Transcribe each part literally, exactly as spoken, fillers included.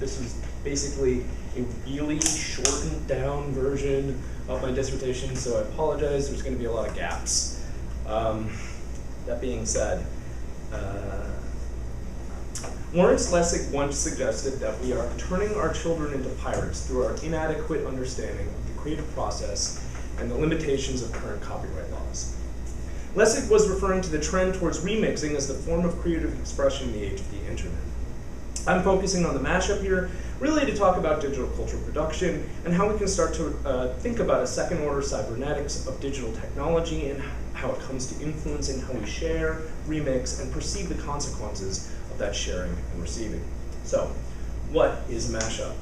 This is basically a really shortened down version of my dissertation, so I apologize. There's going to be a lot of gaps. Um, that being said, uh, Lawrence Lessig once suggested that we are turning our children into pirates through our inadequate understanding of the creative process and the limitations of current copyright laws. Lessig was referring to the trend towards remixing as the form of creative expression in the age of the internet. I'm focusing on the mashup here, really to talk about digital cultural production and how we can start to uh, think about a second order cybernetics of digital technology and how it comes to influencing how we share, remix, and perceive the consequences that sharing and receiving. So, what is mashup?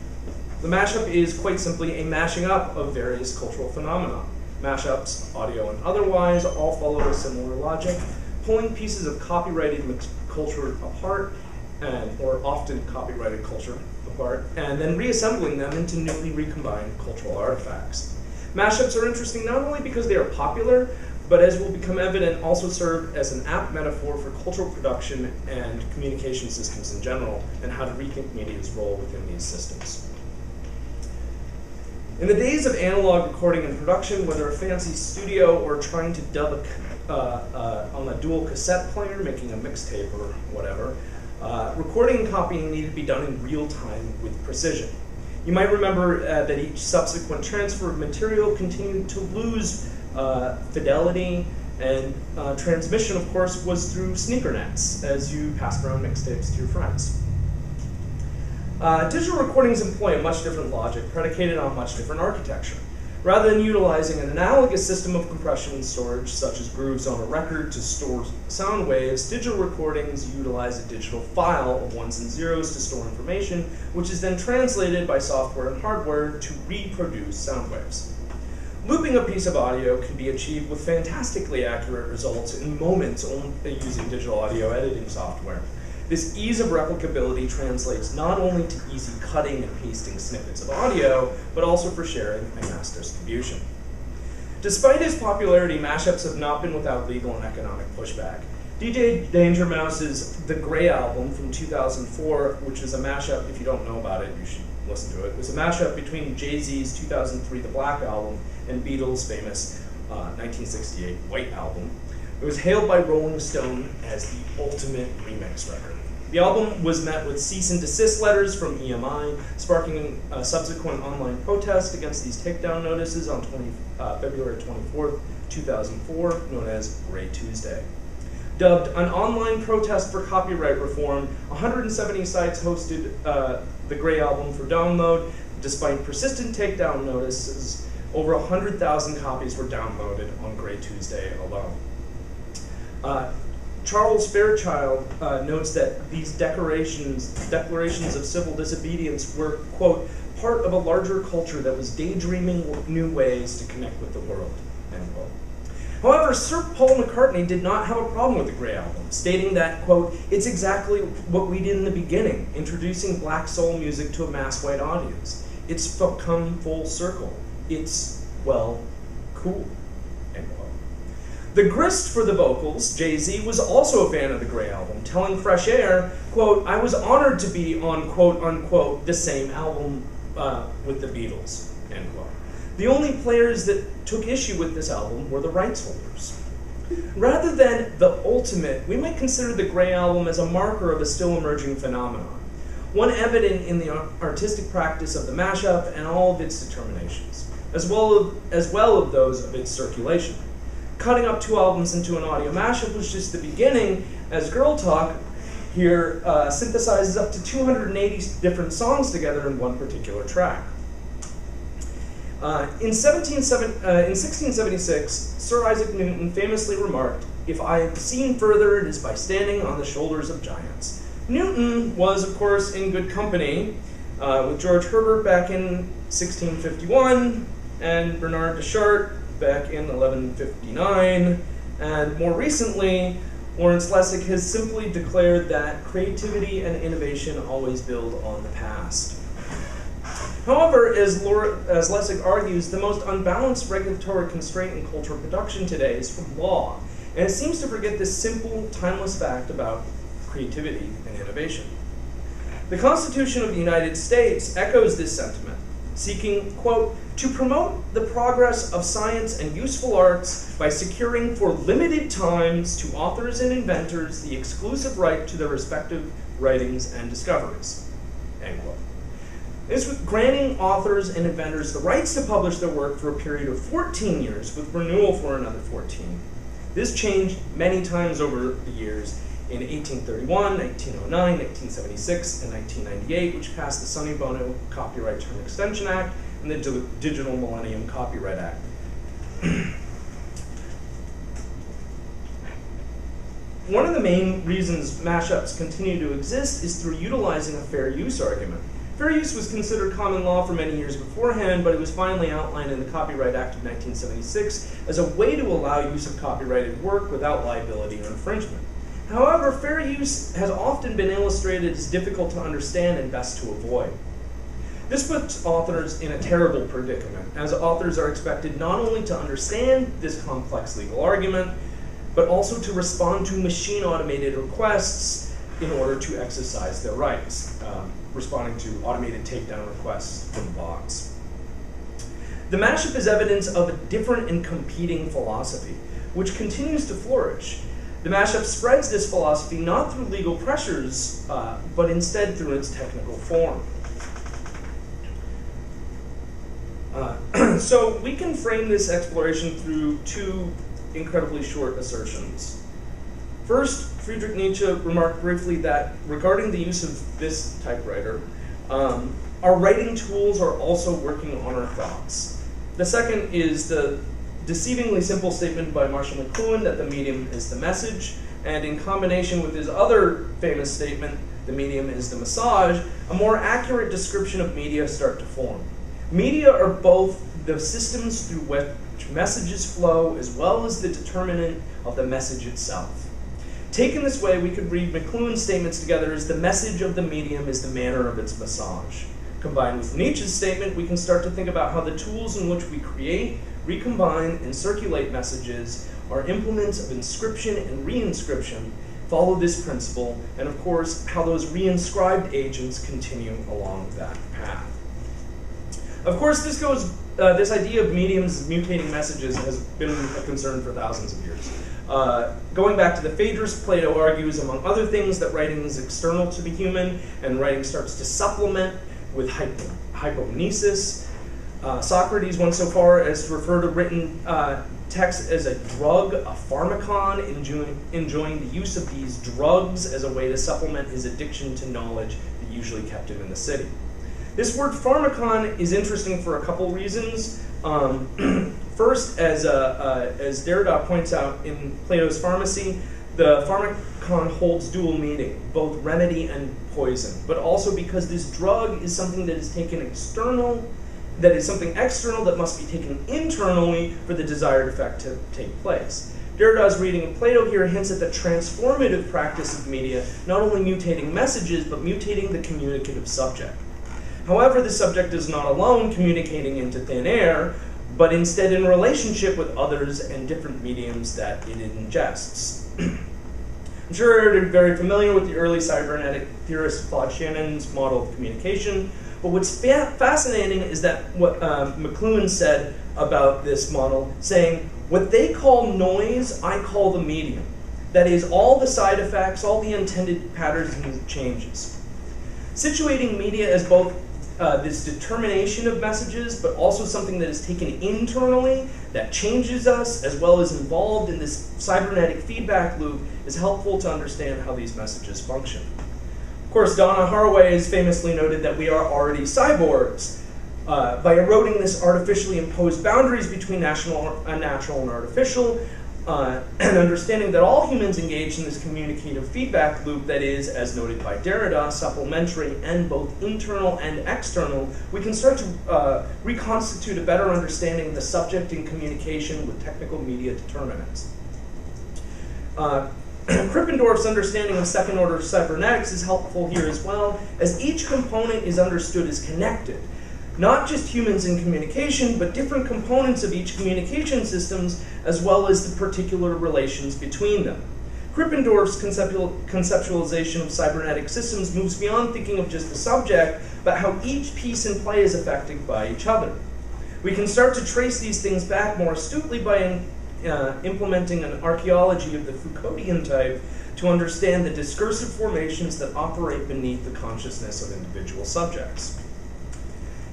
The mashup is quite simply a mashing up of various cultural phenomena. Mashups, audio and otherwise, all follow a similar logic, pulling pieces of copyrighted mixed culture apart, and, or often copyrighted culture apart, and then reassembling them into newly recombined cultural artifacts. Mashups are interesting not only because they are popular, but as will become evident, also serve as an apt metaphor for cultural production and communication systems in general, and how to rethink media's role within these systems. In the days of analog recording and production, whether a fancy studio or trying to dub a, uh, uh, on a dual cassette player, making a mixtape or whatever, uh, recording and copying needed to be done in real time with precision. You might remember uh, that each subsequent transfer of material continued to lose Uh, fidelity, and uh, transmission, of course, was through sneaker nets as you passed around mixtapes to your friends. Uh, digital recordings employ a much different logic, predicated on much different architecture. Rather than utilizing an analogous system of compression and storage, such as grooves on a record to store sound waves, digital recordings utilize a digital file of ones and zeros to store information, which is then translated by software and hardware to reproduce sound waves. Looping a piece of audio can be achieved with fantastically accurate results in moments only using digital audio editing software. This ease of replicability translates not only to easy cutting and pasting snippets of audio, but also for sharing and mass distribution. Despite its popularity, mashups have not been without legal and economic pushback. D J Danger Mouse's The Grey Album from two thousand four, which is a mashup, if you don't know about it, you should listen to it. It was a mashup between Jay-Z's two thousand three The Black Album and Beatles' famous uh, nineteen sixty-eight White Album. It was hailed by Rolling Stone as the ultimate remix record. The album was met with cease and desist letters from E M I, sparking a subsequent online protest against these takedown notices on February twenty-fourth, two thousand four, known as Grey Tuesday. Dubbed an online protest for copyright reform, one hundred seventy sites hosted uh, the Grey Album for download. Despite persistent takedown notices, over one hundred thousand copies were downloaded on Grey Tuesday alone. Uh, Charles Fairchild uh, notes that these declarations, declarations of civil disobedience were, quote, part of a larger culture that was daydreaming new ways to connect with the world, end quote. However, Sir Paul McCartney did not have a problem with the Grey Album, stating that, quote, it's exactly what we did in the beginning, introducing black soul music to a mass white audience. It's come full circle. It's, well, cool, end quote. The grist for the vocals, Jay-Z, was also a fan of the Grey Album, telling Fresh Air, quote, I was honored to be on, quote, unquote, the same album uh, with the Beatles, end quote. The only players that took issue with this album were the rights holders. Rather than the ultimate, we might consider the Grey Album as a marker of a still emerging phenomenon, one evident in the artistic practice of the mashup and all of its determinations, as well as well of those of its circulation. Cutting up two albums into an audio mashup was just the beginning, as Girl Talk here uh, synthesizes up to two hundred eighty different songs together in one particular track. Uh, in, sixteen seventy-six, Sir Isaac Newton famously remarked, if I have seen further, it is by standing on the shoulders of giants. Newton was, of course, in good company uh, with George Herbert back in sixteen fifty-one, and Bernard de Chartres back in eleven fifty-nine, and more recently, Lawrence Lessig has simply declared that creativity and innovation always build on the past. However, as, Laura, as Lessig argues, the most unbalanced regulatory constraint in cultural production today is from law, and it seems to forget this simple, timeless fact about creativity and innovation. The Constitution of the United States echoes this sentiment, seeking, quote, to promote the progress of science and useful arts by securing for limited times to authors and inventors the exclusive right to their respective writings and discoveries, end quote. This was granting authors and inventors the rights to publish their work for a period of fourteen years with renewal for another fourteen. This changed many times over the years in eighteen thirty-one, nineteen oh nine, nineteen seventy-six, and nineteen ninety-eight, which passed the Sonny Bono Copyright Term Extension Act and the Digital Millennium Copyright Act. One of the main reasons mashups continue to exist is through utilizing a fair use argument. Fair use was considered common law for many years beforehand, but it was finally outlined in the Copyright Act of nineteen seventy-six as a way to allow use of copyrighted work without liability or infringement. However, fair use has often been illustrated as difficult to understand and best to avoid. This puts authors in a terrible predicament, as authors are expected not only to understand this complex legal argument, but also to respond to machine-automated requests in order to exercise their rights. Um, responding to automated takedown requests from bots. The mashup is evidence of a different and competing philosophy, which continues to flourish. The mashup spreads this philosophy not through legal pressures, uh, but instead through its technical form. Uh, so we can frame this exploration through two incredibly short assertions. First, Friedrich Nietzsche remarked briefly that regarding the use of this typewriter, um, our writing tools are also working on our thoughts. The second is the deceivingly simple statement by Marshall McLuhan that the medium is the message, and in combination with his other famous statement, the medium is the massage, a more accurate description of media start to form. Media are both the systems through which messages flow as well as the determinant of the message itself. Taken this way, we could read McLuhan's statements together as the message of the medium is the manner of its massage. Combined with Nietzsche's statement, we can start to think about how the tools in which we create, recombine, and circulate messages are implements of inscription and re-inscription, follow this principle, and of course, how those re-inscribed agents continue along that path. Of course, this goes. Uh, this idea of mediums mutating messages has been a concern for thousands of years. Uh, going back to the Phaedrus, Plato argues, among other things, that writing is external to the human, and writing starts to supplement with hypo hypomnesis. Uh, Socrates went so far as to refer to written uh, text as a drug, a pharmacon, enjoying, enjoying the use of these drugs as a way to supplement his addiction to knowledge that usually kept him in the city. This word pharmacon is interesting for a couple reasons. Um, First, as, uh, uh, as Derrida points out in Plato's Pharmacy, the pharmacon holds dual meaning, both remedy and poison, but also because this drug is something that is taken external, that is something external that must be taken internally for the desired effect to take place. Derrida's reading of Plato here hints at the transformative practice of media, not only mutating messages, but mutating the communicative subject. However, the subject is not alone communicating into thin air, but instead in relationship with others and different mediums that it ingests. I'm sure you're very familiar with the early cybernetic theorist Claude Shannon's model of communication, but what's fa fascinating is that what uh, McLuhan said about this model, saying, what they call noise, I call the medium. That is, all the side effects, all the intended patterns and changes. Situating media as both Uh, this determination of messages, but also something that is taken internally, that changes us, as well as involved in this cybernetic feedback loop, is helpful to understand how these messages function. Of course, Donna Haraway has famously noted that we are already cyborgs. Uh, by eroding this artificially imposed boundaries between natural, uh, natural and artificial, uh, and understanding that all humans engage in this communicative feedback loop that is, as noted by Derrida, supplementary and both internal and external, we can start to uh, reconstitute a better understanding of the subject in communication with technical media determinants. Uh, Krippendorf's understanding of second order cybernetics is helpful here as well, as each component is understood as connected. Not just humans in communication, but different components of each communication systems, as well as the particular relations between them. Krippendorf's conceptual, conceptualization of cybernetic systems moves beyond thinking of just the subject, but how each piece in play is affected by each other. We can start to trace these things back more astutely by in, uh, implementing an archaeology of the Foucauldian type to understand the discursive formations that operate beneath the consciousness of individual subjects.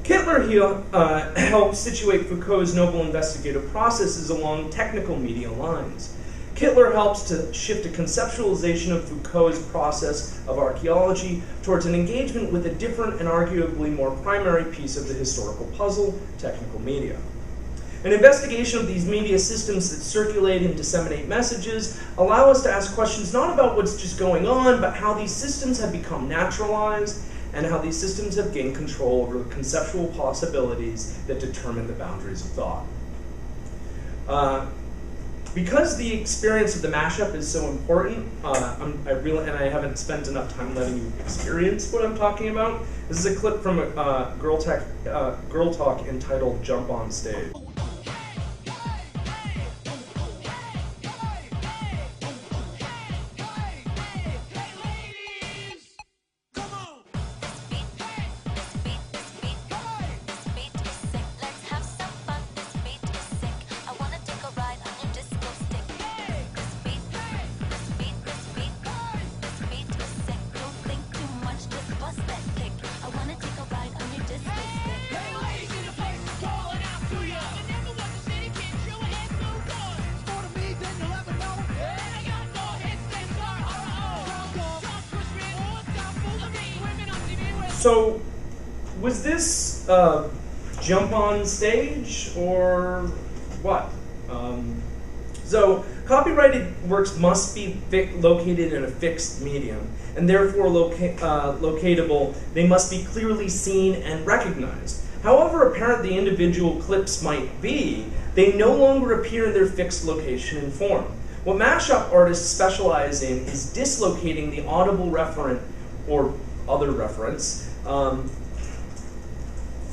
Kittler here uh, helped situate Foucault's noble investigative processes along technical media lines. Kittler helps to shift a conceptualization of Foucault's process of archaeology towards an engagement with a different and arguably more primary piece of the historical puzzle, technical media. An investigation of these media systems that circulate and disseminate messages allow us to ask questions not about what's just going on, but how these systems have become naturalized, and how these systems have gained control over the conceptual possibilities that determine the boundaries of thought. Uh, because the experience of the mashup is so important, uh, I'm, I really, and I haven't spent enough time letting you experience what I'm talking about, this is a clip from a uh, Girl Talk, uh, Girl Talk entitled Jump on Stage. So, was this uh, jump on stage or what? Um, so, copyrighted works must be located in a fixed medium, and therefore loca uh, locatable. They must be clearly seen and recognized. However apparent the individual clips might be, they no longer appear in their fixed location and form. What mashup artists specialize in is dislocating the audible referent or other reference Um,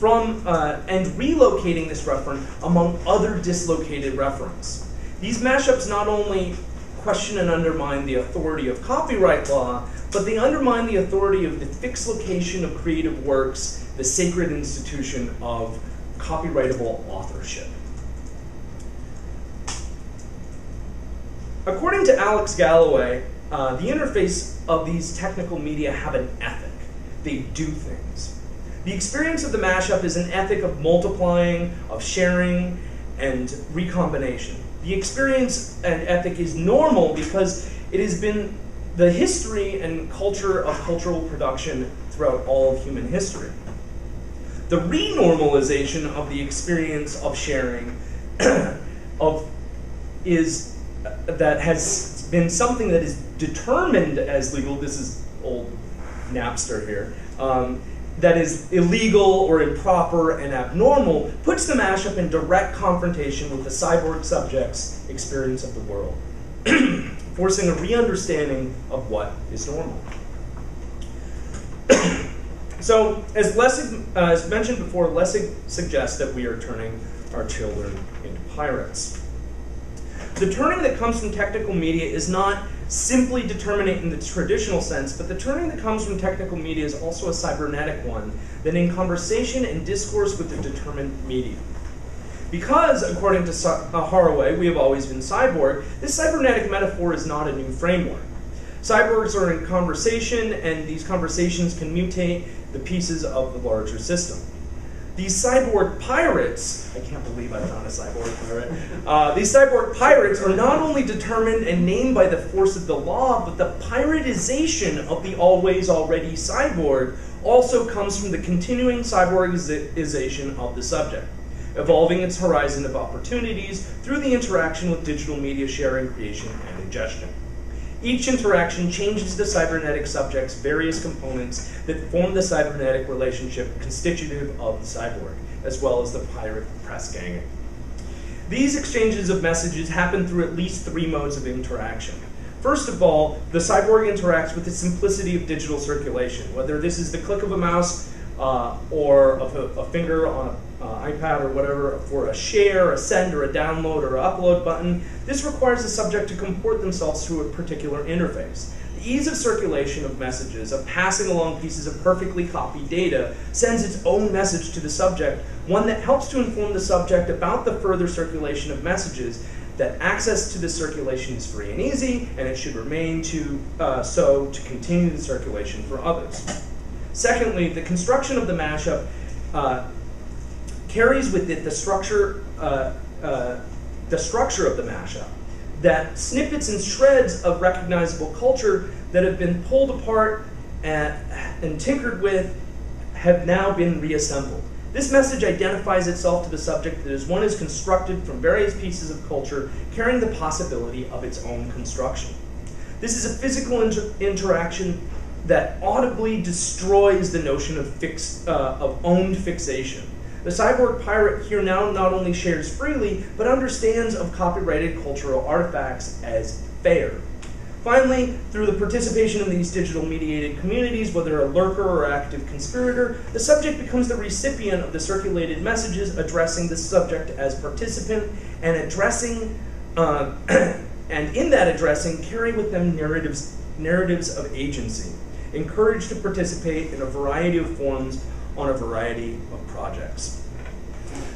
from uh, and relocating this referent among other dislocated reference. These mashups not only question and undermine the authority of copyright law, but they undermine the authority of the fixed location of creative works, the sacred institution of copyrightable authorship. According to Alex Galloway, uh, the interface of these technical media have an ethic. They do things. The experience of the mashup is an ethic of multiplying, of sharing, and recombination. The experience and ethic is normal because it has been the history and culture of cultural production throughout all of human history. The renormalization of the experience of sharing of is that has been something that is determined as legal. This is old Napster here, um, that is illegal or improper and abnormal, puts the mashup in direct confrontation with the cyborg subject's experience of the world, forcing a re-understanding of what is normal. So, as Lessig, uh, as mentioned before, Lessig suggests that we are turning our children into pirates. The turning that comes from technical media is not simply determinate in the traditional sense, but the turning that comes from technical media is also a cybernetic one, that in conversation and discourse with the determined media. Because, according to Haraway, we have always been cyborg, this cybernetic metaphor is not a new framework. Cyborgs are in conversation, and these conversations can mutate the pieces of the larger system. These cyborg pirates, I can't believe I'm not a cyborg pirate, uh, these cyborg pirates are not only determined and named by the force of the law, but the piratization of the always already cyborg also comes from the continuing cyborgization of the subject, evolving its horizon of opportunities through the interaction with digital media sharing, creation, and ingestion. Each interaction changes the cybernetic subject's various components that form the cybernetic relationship constitutive of the cyborg, as well as the pirate press ganging. These exchanges of messages happen through at least three modes of interaction. First of all, the cyborg interacts with the simplicity of digital circulation, whether this is the click of a mouse uh, or of a, a finger on a uh, iPad or whatever for a share, a send, or a download, or an upload button. This requires the subject to comport themselves to a particular interface. The ease of circulation of messages, of passing along pieces of perfectly copied data, sends its own message to the subject, one that helps to inform the subject about the further circulation of messages, that access to this circulation is free and easy, and it should remain to, uh, so to continue the circulation for others. Secondly, the construction of the mashup uh, carries with it the structure, uh, uh, the structure of the mashup, that snippets and shreds of recognizable culture that have been pulled apart and, and tinkered with have now been reassembled. This message identifies itself to the subject that as one is constructed from various pieces of culture, carrying the possibility of its own construction. This is a physical inter interaction that audibly destroys the notion of, fixed, uh, of owned fixation. The cyborg pirate here now not only shares freely, but understands of copyrighted cultural artifacts as fair. Finally, through the participation of these digital mediated communities, whether a lurker or active conspirator, the subject becomes the recipient of the circulated messages, addressing the subject as participant, and addressing, uh, and in that addressing, carry with them narratives, narratives of agency, encouraged to participate in a variety of forms on a variety of projects.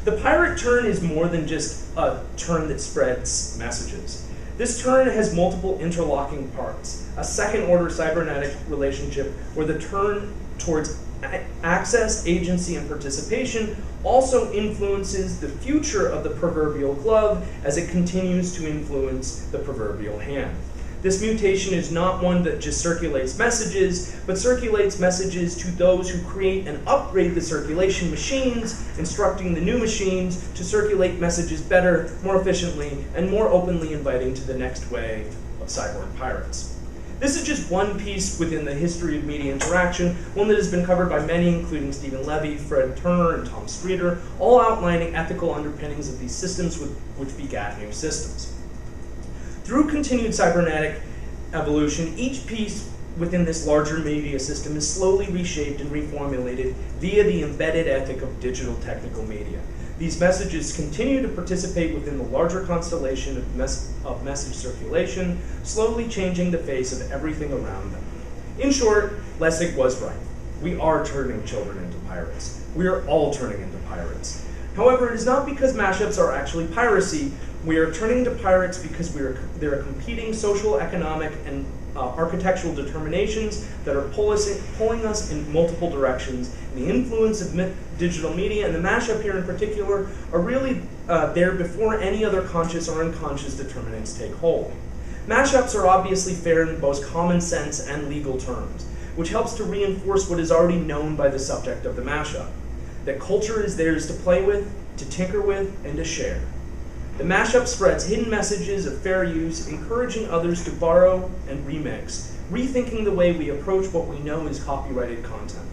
The pirate turn is more than just a turn that spreads messages. This turn has multiple interlocking parts, a second order cybernetic relationship where the turn towards access, agency, and participation also influences the future of the proverbial glove as it continues to influence the proverbial hand. This mutation is not one that just circulates messages, but circulates messages to those who create and upgrade the circulation machines, instructing the new machines to circulate messages better, more efficiently, and more openly inviting to the next wave of cyborg pirates. This is just one piece within the history of media interaction, one that has been covered by many, including Stephen Levy, Fred Turner, and Tom Streeter, all outlining ethical underpinnings of these systems with, which begat new systems. Through continued cybernetic evolution, each piece within this larger media system is slowly reshaped and reformulated via the embedded ethic of digital technical media. These messages continue to participate within the larger constellation of, mes of message circulation, slowly changing the face of everything around them. In short, Lessig was right. We are turning children into pirates. We are all turning into pirates. However, it is not because mashups are actually piracy. We are turning to pirates because we are, there are competing social, economic, and uh, architectural determinations that are pull us in, pulling us in multiple directions. And the influence of myth, digital media, and the mashup here in particular, are really uh, there before any other conscious or unconscious determinants take hold. Mashups are obviously fair in both common sense and legal terms, which helps to reinforce what is already known by the subject of the mashup, that culture is theirs to play with, to tinker with, and to share. The mashup spreads hidden messages of fair use, encouraging others to borrow and remix, rethinking the way we approach what we know is copyrighted content.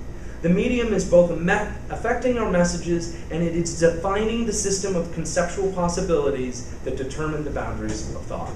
The medium is both affecting our messages, and it is defining the system of conceptual possibilities that determine the boundaries of thought.